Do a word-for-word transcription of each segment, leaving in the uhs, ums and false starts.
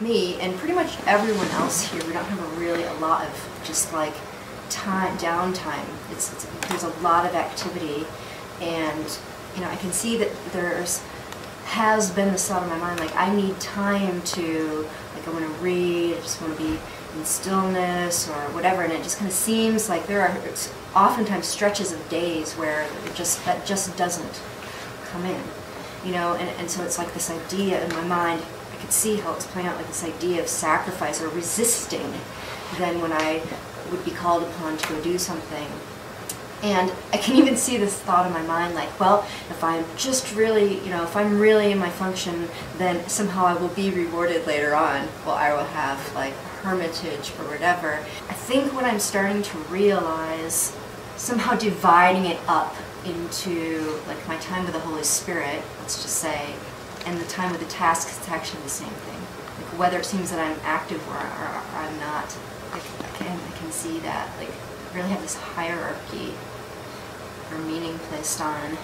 me and pretty much everyone else here, we don't have a really a lot of just like time downtime. It's, it's there's a lot of activity, and you know I can see that there's has been this thought in my mind, like I need time to, like I want to read, I just want to be in stillness or whatever, and it just kind of seems like there are oftentimes stretches of days where it just that just doesn't come in, you know, and, and so it's like this idea in my mind, I could see how it's playing out, like this idea of sacrifice or resisting then when I would be called upon to go do something. And I can even see this thought in my mind, like, well, if I'm just really, you know, if I'm really in my function, then somehow I will be rewarded later on. Well, I will have, like, hermitage or whatever. I think what I'm starting to realize, somehow dividing it up into, like, my time with the Holy Spirit, let's just say, and the time with the task, it's actually the same thing. Like, whether it seems that I'm active or, or, or I'm not, like, I can, I can see that, like, I really have this hierarchy or meaning placed on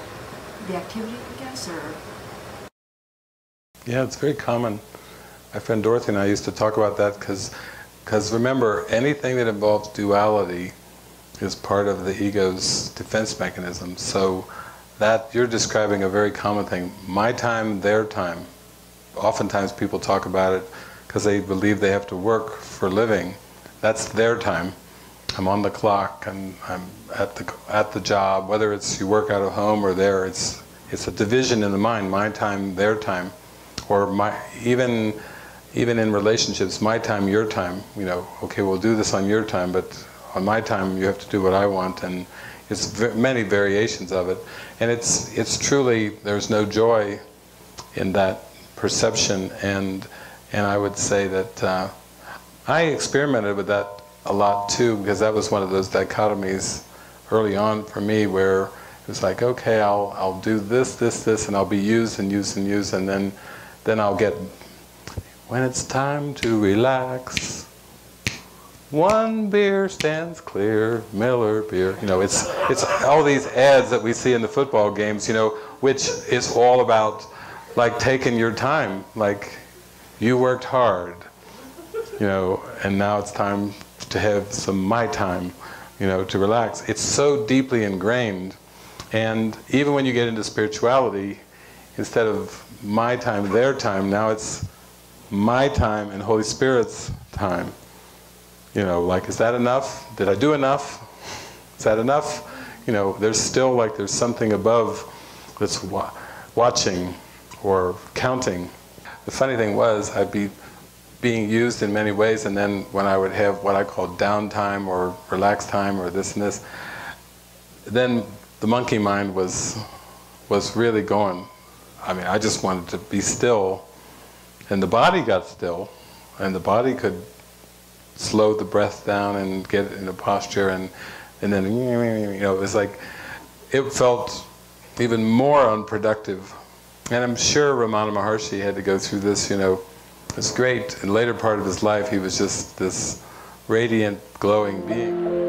the activity, I guess, or... Yeah, it's very common. My friend Dorothy and I used to talk about that because, because remember, anything that involves duality is part of the ego's defense mechanism. So that, you're describing a very common thing. My time, their time. Oftentimes people talk about it because they believe they have to work for a living. That's their time. I'm on the clock, and I'm at the at the job. Whether it's you work out of home or there, it's it's a division in the mind. My time, their time, or my even even in relationships, my time, your time. You know, okay, we'll do this on your time, but on my time, you have to do what I want, and it's v many variations of it. And it's it's truly there's no joy in that perception, and and I would say that uh, I experimented with that a lot too, because that was one of those dichotomies early on for me where it was like, okay, I'll I'll do this, this, this, and I'll be used and used and used, and then then I'll get, when it's time to relax, one beer stands clear, Miller beer. You know, it's it's all these ads that we see in the football games, you know, which is all about like taking your time, like you worked hard, you know, and now it's time to have some my time, you know, to relax. It's so deeply ingrained. And even when you get into spirituality, instead of my time, their time, now it's my time and Holy Spirit's time. You know, like, is that enough? Did I do enough? Is that enough? You know, there's still like there's something above that's wa watching or counting. The funny thing was, I'd be being used in many ways, and then when I would have what I call downtime or relaxed time or this and this, then the monkey mind was was really going. I mean, I just wanted to be still, and the body got still, and the body could slow the breath down and get in a posture, and and then, you know, it was like it felt even more unproductive. And I'm sure Ramana Maharshi had to go through this, you know. It's great. In the later part of his life, he was just this radiant, glowing being.